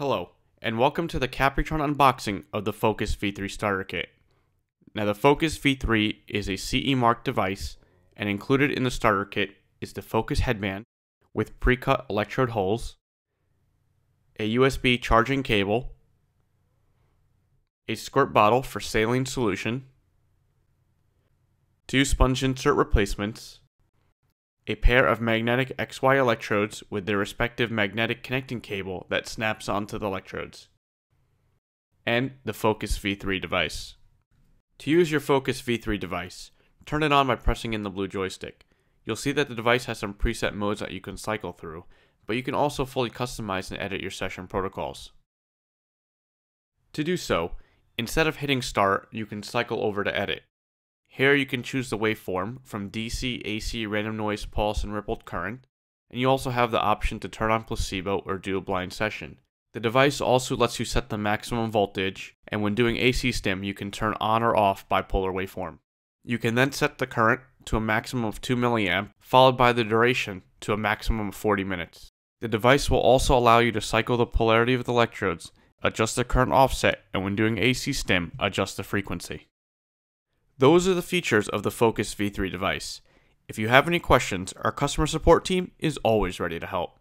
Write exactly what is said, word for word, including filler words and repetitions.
Hello, and welcome to the Caputron unboxing of the Focus V three starter kit. Now the Focus V three is a C E marked device, and included in the starter kit is the Focus Headband with pre-cut electrode holes, a U S B charging cable, a squirt bottle for saline solution, two sponge insert replacements, a pair of magnetic X Y electrodes with their respective magnetic connecting cable that snaps onto the electrodes, and the Focus V three device. To use your Focus V three device, turn it on by pressing in the blue joystick. You'll see that the device has some preset modes that you can cycle through, but you can also fully customize and edit your session protocols. To do so, instead of hitting start, you can cycle over to edit. Here you can choose the waveform from D C, A C, random noise, pulse, and rippled current, and you also have the option to turn on placebo or do a blind session. The device also lets you set the maximum voltage, and when doing A C stim you can turn on or off bipolar waveform. You can then set the current to a maximum of two milliamps, followed by the duration to a maximum of forty minutes. The device will also allow you to cycle the polarity of the electrodes, adjust the current offset, and when doing A C stim, adjust the frequency. Those are the features of the Focus V three device. If you have any questions, our customer support team is always ready to help.